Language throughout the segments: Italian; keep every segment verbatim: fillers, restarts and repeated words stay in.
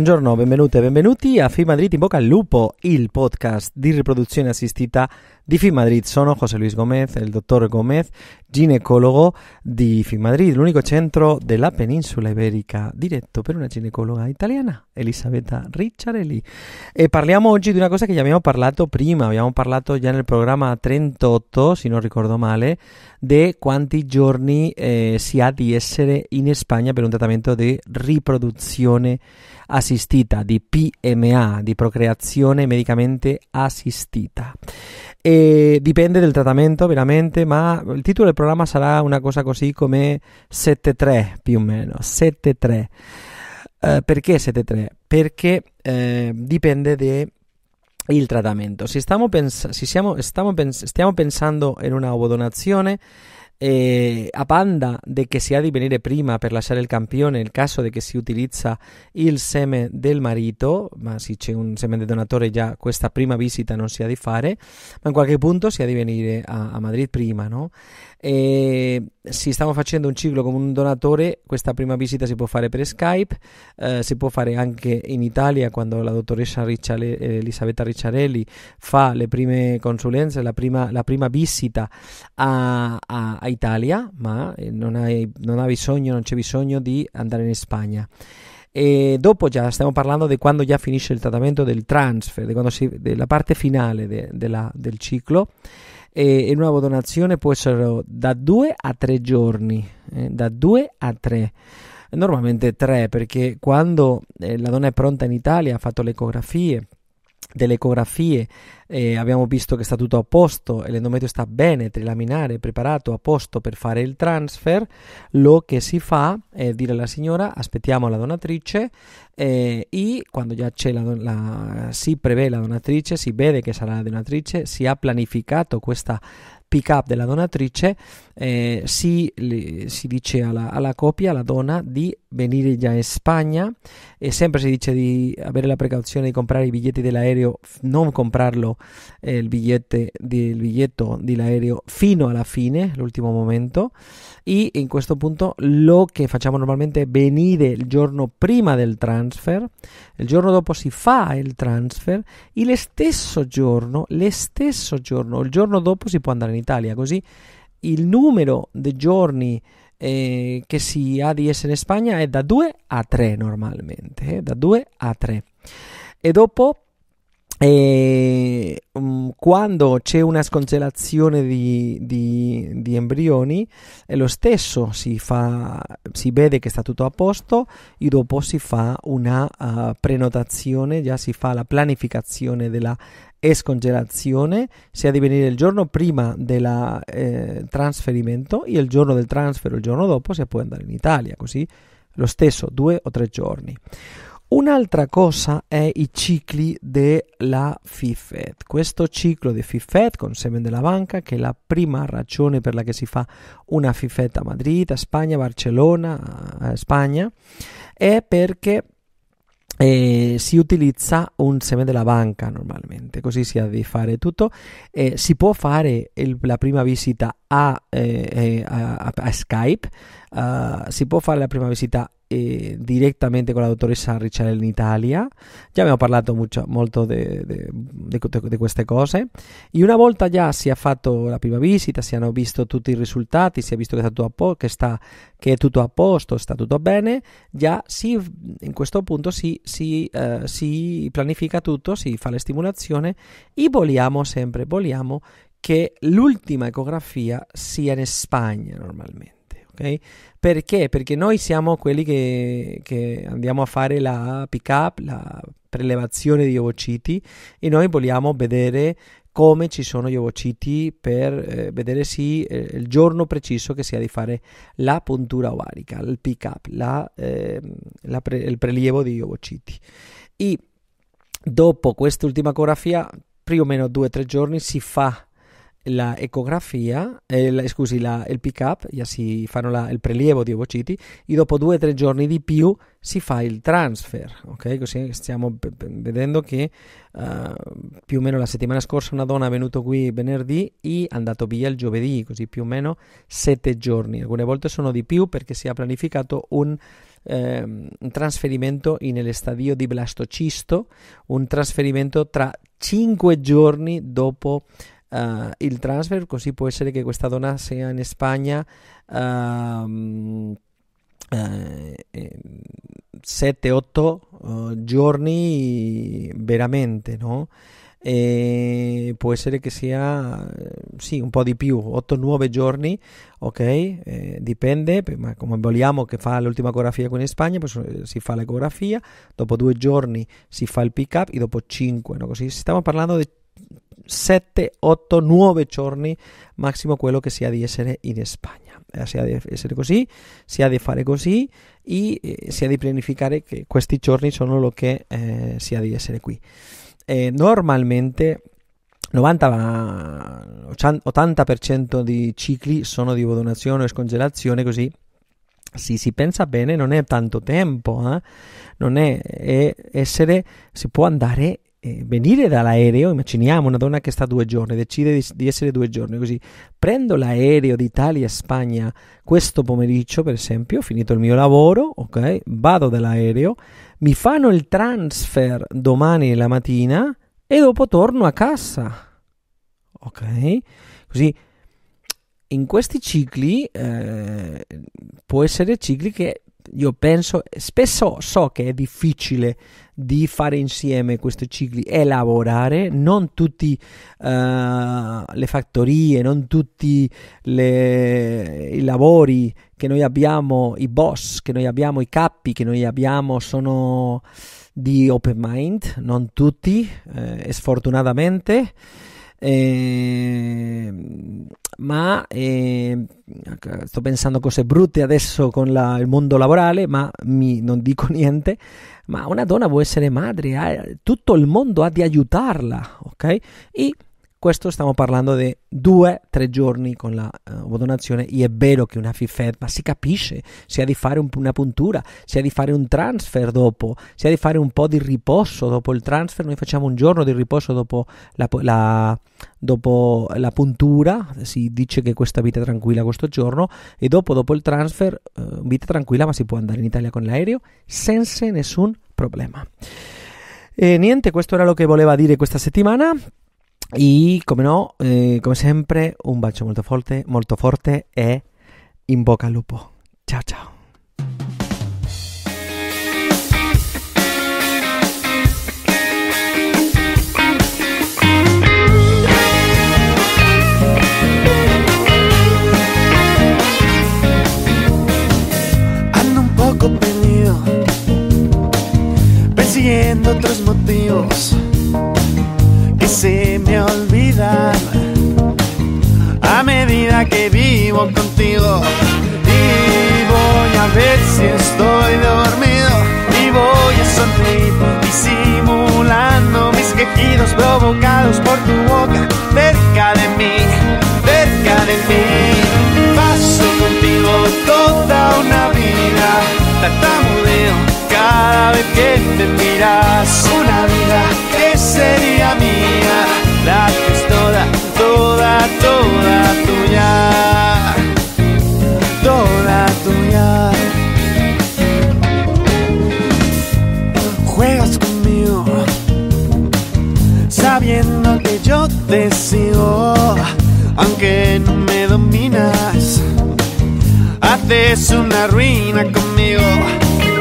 Buongiorno, benvenuti e benvenuti a Fimadrid in bocca al lupo, il podcast di riproduzione assistita di Fimadrid. Sono José Luis Gómez, il dottor Gómez, ginecologo di Fimadrid, l'unico centro della penisola iberica diretto per una ginecologa italiana, Elisabetta Ricciarelli. E parliamo oggi di una cosa che già abbiamo parlato prima, abbiamo parlato già nel programma trentotto, se non ricordo male, di quanti giorni eh, si ha di essere in Spagna per un trattamento di riproduzione assistita, di P M A, di procreazione medicamente assistita. E dipende dal trattamento veramente, ma il titolo del programma sarà una cosa così come sette tre più o meno, sette tre. Eh, perché sette tre? Perché eh, dipende de il trattamento. Se stiamo, pens- se siamo, stiamo, pens- stiamo pensando in una ovodonazione, Eh, a banda de che si ha di venire prima per lasciare il campione nel caso di che si utilizza il seme del marito, ma se c'è un seme del donatore già questa prima visita non si ha di fare, ma in qualche punto si ha di venire a, a Madrid prima, no? Eh, se stiamo facendo un ciclo con un donatore, questa prima visita si può fare per Skype, eh, si può fare anche in Italia quando la dottoressa Ricciale, Elisabetta Ricciarelli fa le prime consulenze, la prima, la prima visita a, a Italia, ma non, hai, non, ha bisogno, non c'è bisogno di andare in Spagna. E dopo già stiamo parlando di quando già finisce il trattamento del transfer, di quando si, della parte finale de, de la, del ciclo. E una donazione può essere da due a tre giorni, eh, da due a tre. Normalmente tre, perché quando eh, la donna è pronta in Italia, ha fatto le ecografie, delle ecografie eh, abbiamo visto che sta tutto a posto e l'endometrio sta bene, trilaminare, preparato, a posto per fare il transfer, lo che si fa è dire alla signora aspettiamo la donatrice eh, e quando già c'è la, la, si prevede la donatrice, si vede che sarà la donatrice, si ha pianificato questa pick up della donatrice, eh, si, le, si dice alla, alla coppia, alla donna, di venire già in Spagna, e sempre si dice di avere la precauzione di comprare i biglietti dell'aereo, non comprarlo eh, il, bigliette, di, il biglietto dell'aereo fino alla fine, l'ultimo momento, e in questo punto lo che facciamo normalmente è venire il giorno prima del transfer, il giorno dopo si fa il transfer e lo stesso giorno, lo stesso giorno, il giorno dopo si può andare in Italia, così il numero di giorni eh, che si ha di essere in Spagna è da due a tre normalmente, eh, da due a tre. E dopo eh, quando c'è una scongelazione di, di, di embrioni è lo stesso, si, fa, si vede che sta tutto a posto e dopo si fa una uh, prenotazione, già si fa la pianificazione della e scongelazione, sia di venire il giorno prima del eh, trasferimento e il giorno del transfero, il giorno dopo si può andare in Italia, così lo stesso, due o tre giorni. Un'altra cosa è i cicli della FIFET, questo ciclo di FIFET con semen della banca, che è la prima ragione per la che si fa una FIFET a Madrid, a Spagna, a Barcellona, a Spagna, è perché Eh, si utilizza un seme della banca normalmente, così si ha di fare tutto. Eh, si può fare il, la prima visita a, eh, a, a Skype, uh, si può fare la prima visita eh, direttamente con la dottoressa Ricciarelli in Italia. Già abbiamo parlato mucho, molto di queste cose. E una volta già si è fatto la prima visita, si hanno visto tutti i risultati, si è visto che sta tutto a posto, che sta che è tutto a posto, sta tutto bene, già si, in questo punto si, si, uh, si pianifica tutto, si fa la stimolazione e vogliamo sempre, vogliamo che l'ultima ecografia sia in Spagna normalmente, ok? Perché? Perché noi siamo quelli che, che andiamo a fare la pick up, la prelevazione di ovociti, e noi vogliamo vedere come ci sono gli ovociti per eh, vedere sì, eh, il giorno preciso che si ha di fare la puntura ovarica, il pick up, la, eh, la pre- il prelievo di ovociti. E dopo quest'ultima ecografia, più o meno due o tre giorni, si fa la ecografia, eh, la, scusi, la, il pick up, già si fanno la, il prelievo di ovociti, e dopo due o tre giorni di più si fa il transfer, ok? Così stiamo vedendo che uh, più o meno la settimana scorsa una donna è venuta qui venerdì e è andata via il giovedì, così più o meno sette giorni. Alcune volte sono di più perché si è pianificato un eh, un trasferimento nel stadio di blastocisto, un trasferimento tra cinque giorni dopo uh, il transfer, così può essere che questa donna sia in Spagna uh, Uh, sette otto uh, giorni veramente, no? E può essere che sia sì, un po' di più, otto nove giorni, ok? Eh, dipende, ma come vogliamo che fa l'ultima ecografia qui in Spagna, pues, si fa l'ecografia, dopo due giorni si fa il pick up e dopo cinque, no? Così stiamo parlando di sette otto nove giorni massimo quello che si ha di essere in Spagna. Si ha di essere così, si ha di fare così e eh, si ha di pianificare che questi giorni sono lo che eh, si ha di essere qui. Eh, normalmente novanta ottanta per cento di cicli sono di ovodonazione o scongelazione, così se si pensa bene non è tanto tempo, eh? Non è, è essere, si può andare Eh, venire dall'aereo, immaginiamo una donna che sta due giorni, decide di, di essere due giorni, così prendo l'aereo d'Italia a Spagna questo pomeriggio, per esempio, ho finito il mio lavoro, ok, vado dall'aereo, mi fanno il transfer domani la mattina e dopo torno a casa, ok? Così in questi cicli eh, può essere cicli che io penso, spesso so che è difficile di fare insieme questi cicli e lavorare, non tutti uh, le fattorie, non tutti le, i lavori che noi abbiamo, i boss che noi abbiamo, i capi che noi abbiamo sono di open mind, non tutti, eh, sfortunatamente. Eh, ma eh, sto pensando cose brutte adesso con la, il mondo lavorale, ma mi, non dico niente, ma una donna vuole essere madre, eh, tutto il mondo ha di aiutarla, ok? E questo stiamo parlando di due tre giorni con la uh, ovodonazione, e è vero che una FIFET, ma si capisce, si ha di fare un, una puntura, si ha di fare un transfer dopo, si ha di fare un po' di riposo dopo il transfer, noi facciamo un giorno di riposo dopo la, la, dopo la puntura, si dice che questa vita è tranquilla questo giorno, e dopo, dopo il transfer uh, vita tranquilla, ma si può andare in Italia con l'aereo senza nessun problema. E niente, questo era lo che voleva dire questa settimana. E come no, eh, come sempre, un bacio molto forte, molto forte e in bocca al lupo. Ciao ciao. Ando un poco perdido, persiguiendo otros motivos. Se me olvidan a medida que vivo contigo, y voy a ver si estoy dormido, y voy a sonreír disimulando mis quejidos provocados por tu boca. Cerca de mí, cerca de mí, paso contigo toda una vida, tartamudeo cada vez que te miras. Una vida que sería mía, la que es toda, toda, toda tuya, toda tuya. Juegas conmigo, sabiendo que yo te sigo, aunque no me dominas, haces una ruina conmigo.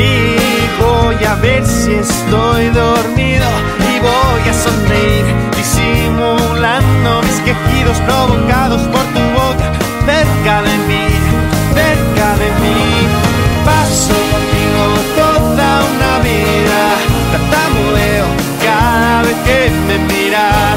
Y voy a ver si estoy dormido, y voy a sonreír simulando mis quejidos provocados por tu boca. Cerca de mí, cerca de mí, paso contigo toda una vida, tartamudeo cada vez que me miras.